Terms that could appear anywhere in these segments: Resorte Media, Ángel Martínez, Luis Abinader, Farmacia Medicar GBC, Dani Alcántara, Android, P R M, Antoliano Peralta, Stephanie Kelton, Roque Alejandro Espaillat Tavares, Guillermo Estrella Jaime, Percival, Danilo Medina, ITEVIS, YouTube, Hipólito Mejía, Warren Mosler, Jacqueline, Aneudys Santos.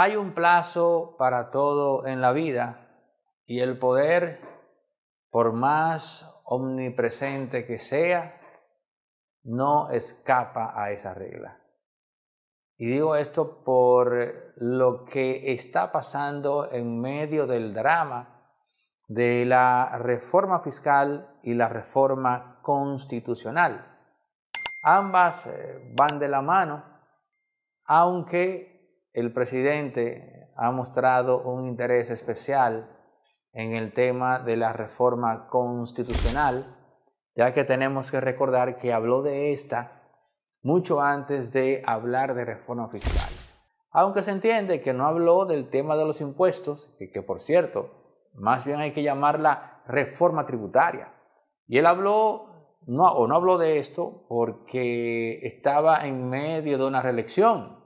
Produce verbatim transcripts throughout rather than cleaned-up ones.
hay un plazo para todo en la vida y el poder, por más omnipresente que sea, no escapa a esa regla. Y digo esto por lo que está pasando en medio del drama de la reforma fiscal y la reforma constitucional. Ambas van de la mano, aunque el presidente ha mostrado un interés especial en el tema de la reforma constitucional, ya que tenemos que recordar que habló de esta mucho antes de hablar de reforma fiscal. Aunque se entiende que no habló del tema de los impuestos, y que por cierto, más bien hay que llamarla reforma tributaria. Y él habló, no, o no habló de esto porque estaba en medio de una reelección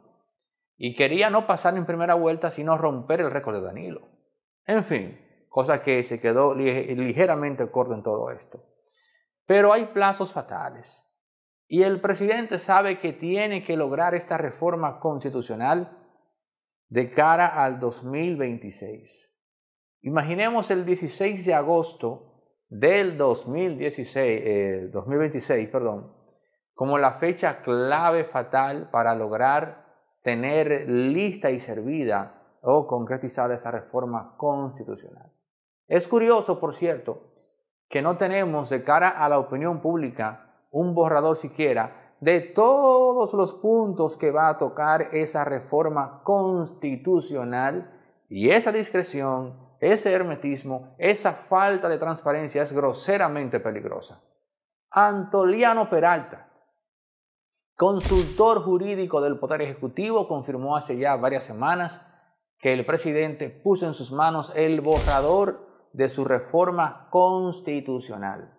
y quería no pasar en primera vuelta, sino romper el récord de Danilo. En fin, cosa que se quedó ligeramente corto en todo esto. Pero hay plazos fatales. Y el presidente sabe que tiene que lograr esta reforma constitucional de cara al dos mil veintiséis. Imaginemos el dieciséis de agosto del dos mil dieciséis, eh, dos mil veintiséis perdón, como la fecha clave fatal para lograr tener lista y servida o concretizada esa reforma constitucional. Es curioso, por cierto, que no tenemos de cara a la opinión pública un borrador siquiera de todos los puntos que va a tocar esa reforma constitucional, y esa discreción, ese hermetismo, esa falta de transparencia es groseramente peligrosa. Antoliano Peralta, consultor jurídico del Poder Ejecutivo, confirmó hace ya varias semanas que el presidente puso en sus manos el borrador de su reforma constitucional.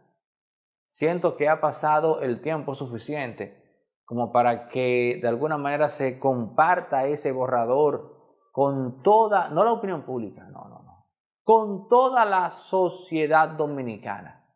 Siento que ha pasado el tiempo suficiente como para que de alguna manera se comparta ese borrador con toda, no la opinión pública, no, no, no, con toda la sociedad dominicana.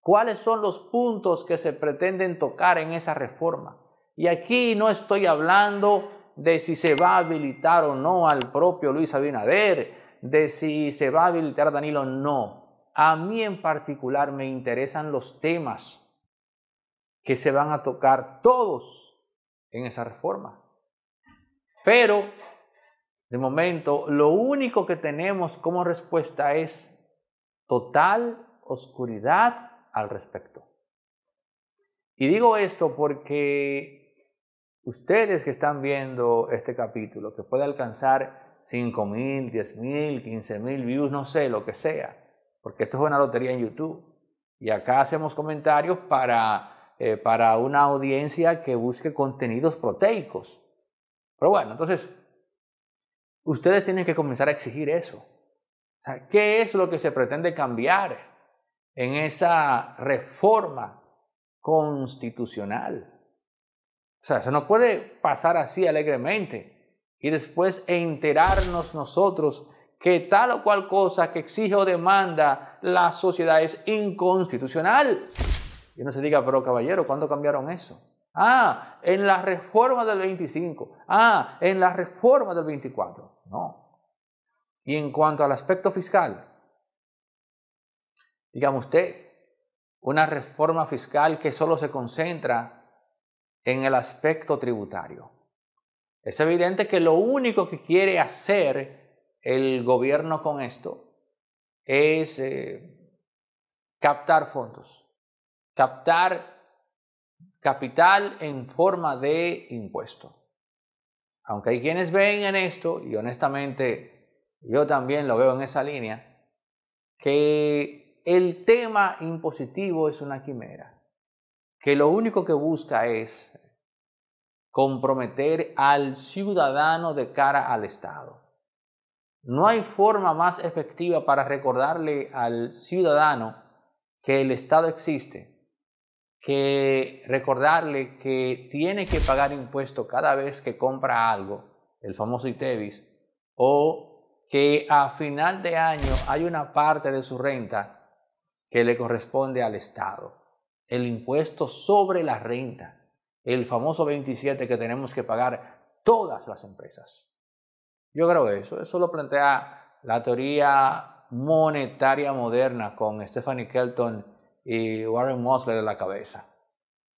¿Cuáles son los puntos que se pretenden tocar en esa reforma? Y aquí no estoy hablando de si se va a habilitar o no al propio Luis Abinader, de si se va a habilitar a Danilo, no. A mí en particular me interesan los temas que se van a tocar todos en esa reforma. Pero, de momento, lo único que tenemos como respuesta es total oscuridad al respecto. Y digo esto porque ustedes que están viendo este capítulo, que puede alcanzar cinco mil, diez mil, quince mil views, no sé, lo que sea, porque esto es una lotería en YouTube. Y acá hacemos comentarios para, eh, para una audiencia que busque contenidos proteicos. Pero bueno, entonces, ustedes tienen que comenzar a exigir eso. O sea, ¿qué es lo que se pretende cambiar en esa reforma constitucional? O sea, eso no puede pasar así alegremente y después enterarnos nosotros que tal o cual cosa que exige o demanda la sociedad es inconstitucional. Y no se diga, pero caballero, ¿cuándo cambiaron eso? Ah, en la reforma del veinticinco. Ah, en la reforma del veinticuatro. No. Y en cuanto al aspecto fiscal, dígame usted, una reforma fiscal que solo se concentra en el aspecto tributario. Es evidente que lo único que quiere hacer el gobierno con esto es eh, captar fondos, captar capital en forma de impuesto. Aunque hay quienes ven en esto, y honestamente yo también lo veo en esa línea, que el tema impositivo es una quimera, que lo único que busca es comprometer al ciudadano de cara al Estado. No hay forma más efectiva para recordarle al ciudadano que el Estado existe que recordarle que tiene que pagar impuestos cada vez que compra algo, el famoso ITEVIS, o que a final de año hay una parte de su renta que le corresponde al Estado. El impuesto sobre la renta, el famoso veintisiete que tenemos que pagar todas las empresas. Yo creo eso. Eso lo plantea la teoría monetaria moderna con Stephanie Kelton y Warren Mosler en la cabeza,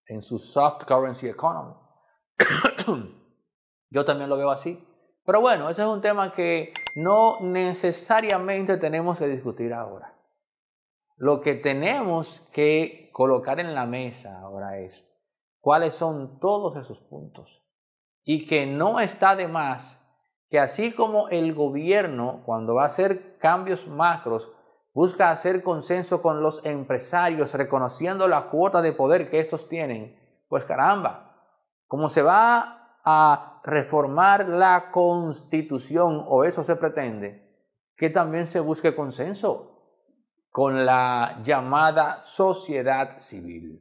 en su soft currency economy. Yo también lo veo así. Pero bueno, ese es un tema que no necesariamente tenemos que discutir ahora. Lo que tenemos que colocar en la mesa ahora es cuáles son todos esos puntos. Y que no está de más que así como el gobierno, cuando va a hacer cambios macros, busca hacer consenso con los empresarios, reconociendo la cuota de poder que estos tienen, pues caramba, como se va a reformar la Constitución, o eso se pretende, que también se busque consenso con la llamada sociedad civil.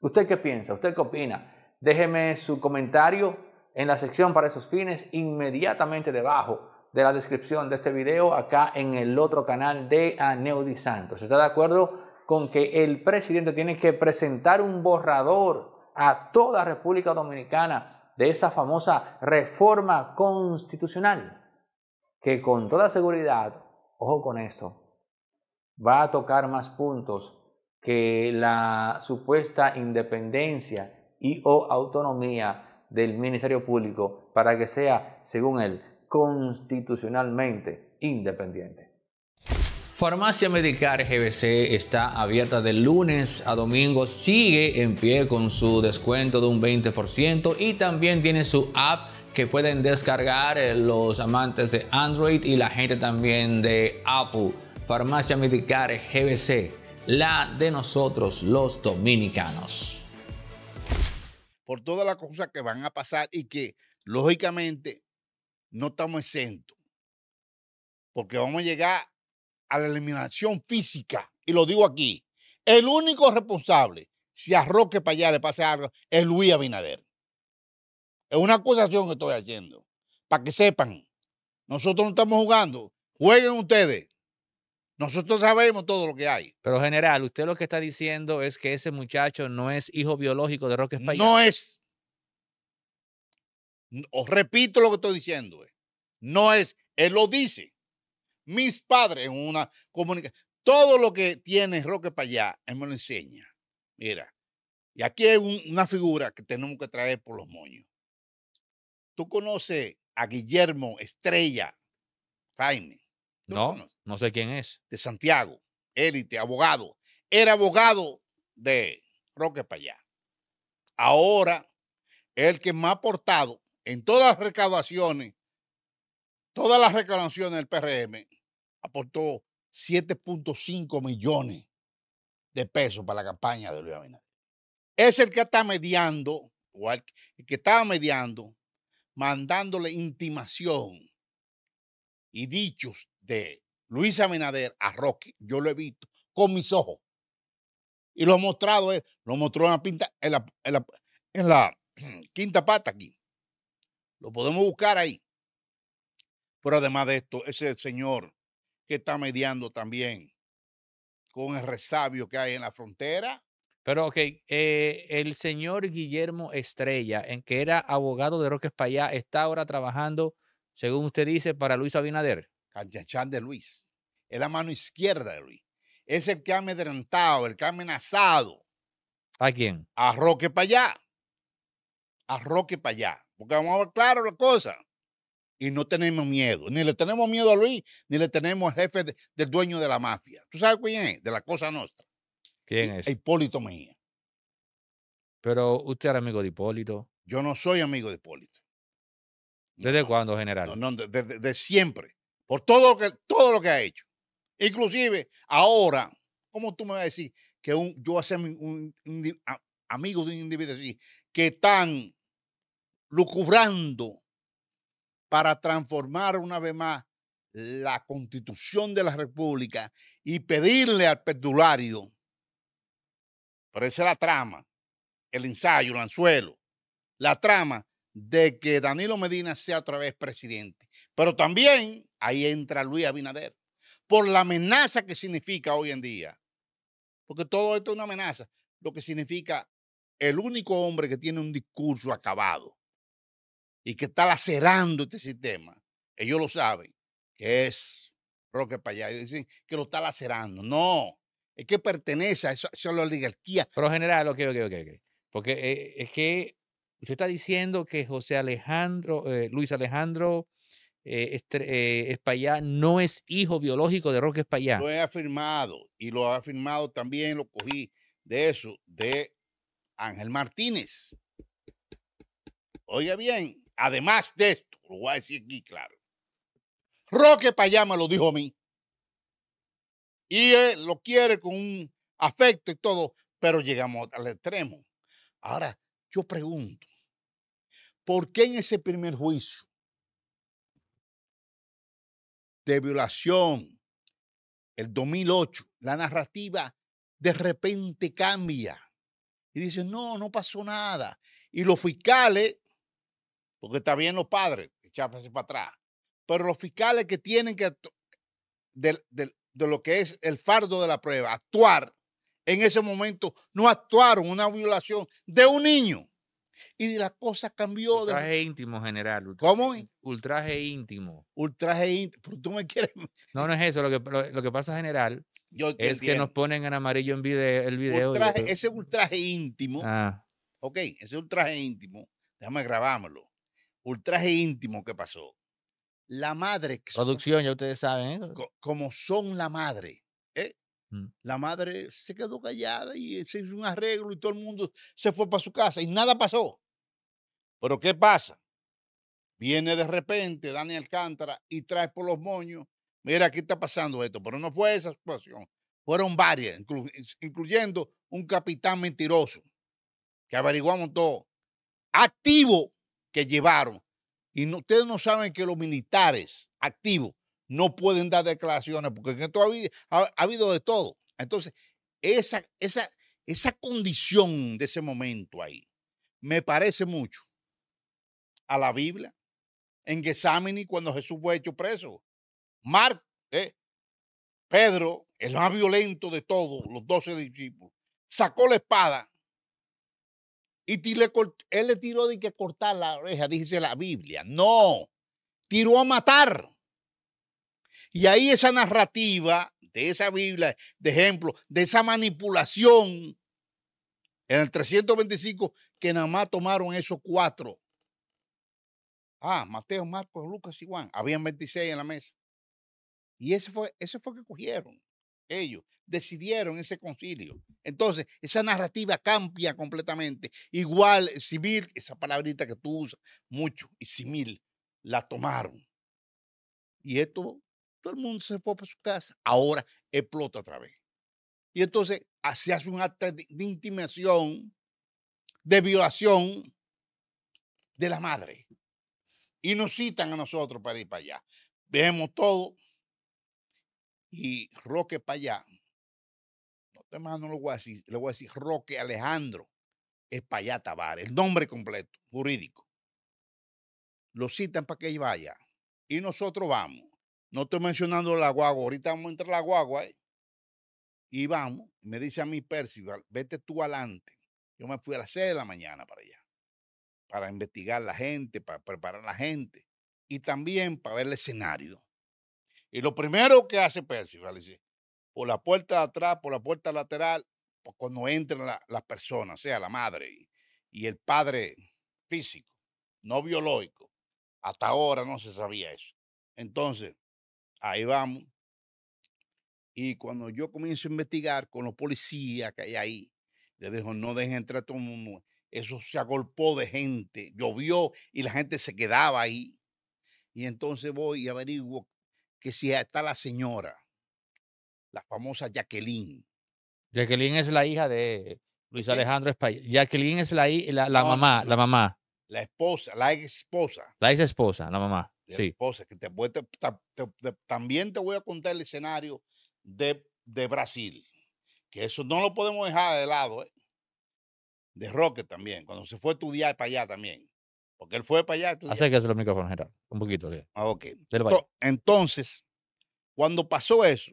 ¿Usted qué piensa? ¿Usted qué opina? Déjeme su comentario en la sección para esos fines inmediatamente debajo de la descripción de este video acá en el otro canal de Aneudys Santos. ¿Está de acuerdo con que el presidente tiene que presentar un borrador a toda República Dominicana de esa famosa reforma constitucional? Que con toda seguridad, ojo con eso, va a tocar más puntos que la supuesta independencia y o autonomía del Ministerio Público para que sea, según él, constitucionalmente independiente. Farmacia Medicar G B C está abierta de lunes a domingo, sigue en pie con su descuento de un veinte por ciento y también tiene su app que pueden descargar los amantes de Android y la gente también de Apple. Farmacia Medicar G B C, la de nosotros los dominicanos. Por todas las cosas que van a pasar y que lógicamente no estamos exentos, porque vamos a llegar a la eliminación física, y lo digo aquí, el único responsable, si a Roque para allá le pasa algo, es Luis Abinader. Es una acusación que estoy haciendo, para que sepan, nosotros no estamos jugando, jueguen ustedes. Nosotros sabemos todo lo que hay. Pero, general, usted lo que está diciendo es que ese muchacho no es hijo biológico de Roque Espaillat. No es. Os repito lo que estoy diciendo. No es. Él lo dice. Mis padres en una comunicación. Todo lo que tiene Roque Espaillat, él me lo enseña. Mira. Y aquí hay un, una figura que tenemos que traer por los moños. ¿Tú conoces a Guillermo Estrella Jaime? No, conoces? No sé quién es. De Santiago, élite, abogado. Era abogado de Roque Espaillat. Ahora, el que más ha aportado en todas las recaudaciones, todas las recaudaciones del P R M, aportó siete punto cinco millones de pesos para la campaña de Luis Abinader. Es el que está mediando, o el que estaba mediando, mandándole intimación y dichos de Luis Abinader a Roque. Yo lo he visto con mis ojos. Y lo ha mostrado él. Lo mostró en la, pinta, en, la, en, la, en la quinta pata aquí. Lo podemos buscar ahí. Pero además de esto, es el señor que está mediando también con el resabio que hay en la frontera. Pero, ok, eh, el señor Guillermo Estrella, en que era abogado de Roque Espaillat, está ahora trabajando, según usted dice, para Luis Abinader. Cachachán de Luis. Es la mano izquierda de Luis. Es el que ha amedrentado, el que ha amenazado. ¿A quién? A Roque Espaillat. A Roque Espaillat. Porque vamos a ver claro la cosa. Y no tenemos miedo. Ni le tenemos miedo a Luis, ni le tenemos al jefe de, del dueño de la mafia. ¿Tú sabes quién es? De la cosa nuestra. ¿Quién es? Hipólito Mejía. Pero usted era amigo de Hipólito. Yo no soy amigo de Hipólito. ¿Desde no, cuándo, general? No, no, desde de, de siempre. Por todo lo, que, todo lo que ha hecho. Inclusive, ahora, ¿cómo tú me vas a decir que un, yo voy a ser un, un, a, amigo de un individuo así que están lucubrando para transformar una vez más la Constitución de la República y pedirle al perdulario? Pero esa es la trama, el ensayo, el anzuelo, la trama de que Danilo Medina sea otra vez presidente. Pero también... ahí entra Luis Abinader, por la amenaza que significa hoy en día. Porque todo esto es una amenaza, lo que significa el único hombre que tiene un discurso acabado y que está lacerando este sistema ellos lo saben, que es Roque Espaillat. Dicen que lo está lacerando. No, es que pertenece a eso, a la oligarquía. Pero general, ok, ok, ok. okay. Porque eh, es que usted está diciendo que José Alejandro, eh, Luis Alejandro eh, Estre, eh, Espaillat no es hijo biológico de Roque Espaillat. Lo he afirmado y lo ha afirmado también, lo cogí de eso, de Ángel Martínez. Oiga bien, además de esto, lo voy a decir aquí, claro. Roque Espaillat me lo dijo a mí. Y él lo quiere con un afecto y todo, pero llegamos al extremo. Ahora, yo pregunto, ¿por qué en ese primer juicio de violación, el dos mil ocho, la narrativa de repente cambia? Y dicen, no, no pasó nada. Y los fiscales, porque está bien los padres, echarse para atrás, pero los fiscales que tienen que, de, de, de lo que es el fardo de la prueba, actuar en ese momento, no actuaron una violación de un niño. Y la cosa cambió. Ultraje de... íntimo, general. Ultraje, ¿Cómo? Ultraje íntimo. Ultraje íntimo. Pero tú me quieres... No, no es eso. Lo que, lo, lo que pasa, general, Yo es entiendo. que nos ponen en amarillo en video, el video. Ultraje, y... Ese ultraje íntimo. Ah. Ok, ese ultraje íntimo. Déjame grabármelo. Ultraje íntimo que pasó. La madre. Producción, son, ya ustedes saben. ¿eh? Co como son la madre. ¿eh? Mm. La madre se quedó callada y se hizo un arreglo y todo el mundo se fue para su casa y nada pasó. Pero ¿qué pasa? Viene de repente Dani Alcántara y trae por los moños. Mira, aquí está pasando esto, pero no fue esa situación. Fueron varias, inclu incluyendo un capitán mentiroso que averiguamos todo. Activo que llevaron. Y no, ustedes no saben que los militares activos no pueden dar declaraciones porque todavía ha, ha habido de todo. Entonces, esa, esa, esa condición de ese momento ahí me parece mucho a la Biblia, en Getsemaní, cuando Jesús fue hecho preso. Mar, eh, Pedro, el más violento de todos, los doce discípulos, sacó la espada. Y le cort, él le tiró de que cortar la oreja, dice la Biblia. No, tiró a matar. Y ahí esa narrativa de esa Biblia, de ejemplo, de esa manipulación, en el trescientos veinticinco, que nada más tomaron esos cuatro. Ah, Mateo, Marcos, Lucas y Juan. Habían veintiséis en la mesa. Y ese fue, ese fue que cogieron ellos. Decidieron ese concilio. Entonces, esa narrativa cambia completamente. Igual, civil, esa palabrita que tú usas mucho, y civil, la tomaron. Y esto, todo el mundo se fue para su casa. Ahora explota otra vez. Y entonces, se hace un acto de intimidación, de violación de la madre. Y nos citan a nosotros para ir para allá. Vemos todo. Y Roque Espaillat, además no lo voy a decir, le voy a decir Roque Alejandro Espaillat Tavares, el nombre completo, jurídico. Lo citan para que él vaya. Y nosotros vamos. No estoy mencionando la guagua, ahorita vamos a entrar a la guagua. ¿eh? Y vamos, me dice a mí Percival, vete tú adelante. Yo me fui a las seis de la mañana para allá, para investigar la gente, para preparar la gente y también para ver el escenario. Y lo primero que hace Percival es decir, por la puerta de atrás, por la puerta lateral, pues cuando entran las la personas, o sea, la madre y, y el padre físico, no biológico. Hasta ahora no se sabía eso. Entonces, ahí vamos. Y cuando yo comienzo a investigar con los policías que hay ahí, les digo, no dejen entrar a todo el mundo. Eso se agolpó de gente, llovió y la gente se quedaba ahí. Y entonces voy y averiguo que si está la señora, la famosa Jacqueline. Jacqueline es la hija de Luis ¿Qué? Alejandro España. Jacqueline es la, la, la no, mamá, no, la mamá. La esposa, la ex esposa. La ex esposa, la mamá. La sí. esposa, que te, te, te, te, también te voy a contar el escenario de, de Brasil, que eso no lo podemos dejar de lado. ¿eh? De Roque también, cuando se fue a estudiar para allá también. Porque él fue para allá a estudiar. Acérquese el micrófono, general. Un poquito. ¿sí? Ah, ok. Entonces, cuando pasó eso,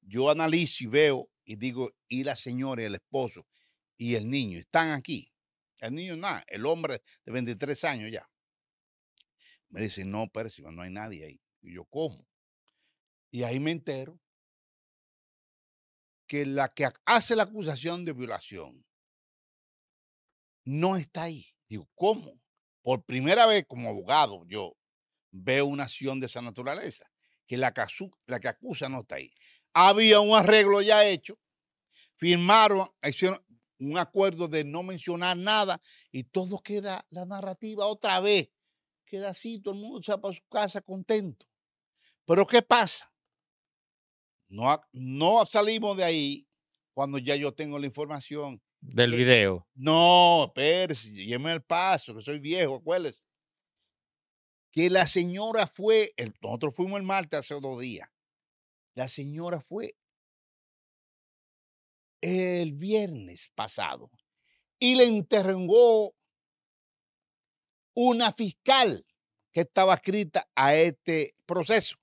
yo analizo y veo y digo, y la señora y el esposo y el niño están aquí. El niño nada, el hombre de veintitrés años ya. Me dicen, no, Percival, no hay nadie ahí. Y yo, ¿cómo? Y ahí me entero que la que hace la acusación de violación no está ahí. Digo, ¿cómo? Por primera vez como abogado yo veo una acción de esa naturaleza, que la que, la que acusa no está ahí. Había un arreglo ya hecho, firmaron, hicieron un acuerdo de no mencionar nada y todo queda, la narrativa otra vez queda así, todo el mundo se va para su casa contento. Pero ¿qué pasa? No, no salimos de ahí cuando ya yo tengo la información. Del que, video. No, Percy, lléveme al paso, que soy viejo, acuérdese. Que la señora fue, el, nosotros fuimos el martes hace dos días. La señora fue el viernes pasado y le interrogó una fiscal que estaba adscrita a este proceso.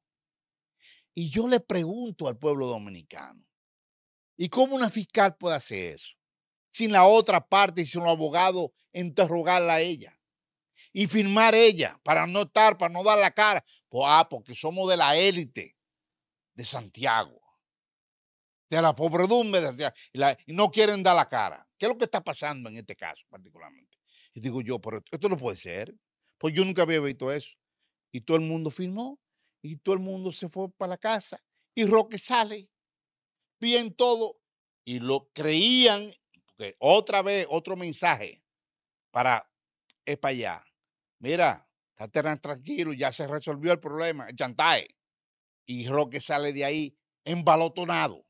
Y yo le pregunto al pueblo dominicano, ¿y cómo una fiscal puede hacer eso? Sin la otra parte y sin los abogados interrogarla a ella y firmar ella para no estar, para no dar la cara. Pues, ah, porque somos de la élite de Santiago, de la pobredumbre de Santiago, y, la, y no quieren dar la cara. ¿Qué es lo que está pasando en este caso particularmente? Y digo yo, pero esto no puede ser, pues yo nunca había visto eso. Y todo el mundo firmó y todo el mundo se fue para la casa y Roque sale bien todo y lo creían. Otra vez, otro mensaje para Espaillat. Mira, estate tranquilo, ya se resolvió el problema, el chantaje. Y Roque sale de ahí embalotonado.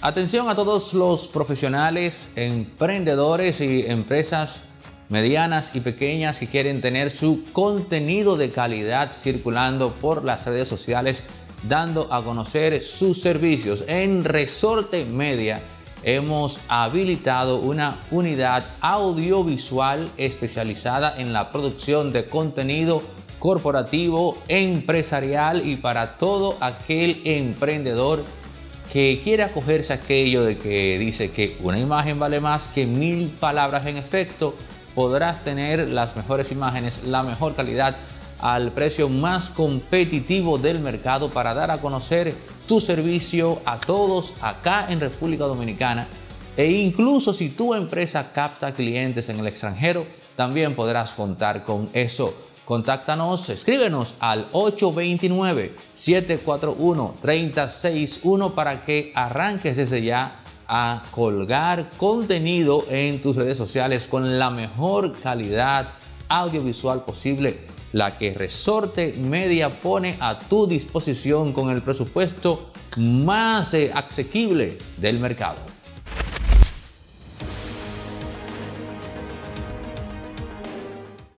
Atención a todos los profesionales, emprendedores y empresas medianas y pequeñas que quieren tener su contenido de calidad circulando por las redes sociales, dando a conocer sus servicios. En Resorte Media hemos habilitado una unidad audiovisual especializada en la producción de contenido corporativo, empresarial y para todo aquel emprendedor que quiera acogerse a aquello de que dice que una imagen vale más que mil palabras. En efecto, podrás tener las mejores imágenes, la mejor calidad al precio más competitivo del mercado para dar a conocer tu servicio a todos acá en República Dominicana, e incluso si tu empresa capta clientes en el extranjero, también podrás contar con eso. Contáctanos, escríbenos al ocho dos nueve, siete cuatro uno, tres cero seis uno para que arranques desde ya a colgar contenido en tus redes sociales con la mejor calidad audiovisual posible, la que Resorte Media pone a tu disposición con el presupuesto más asequible del mercado.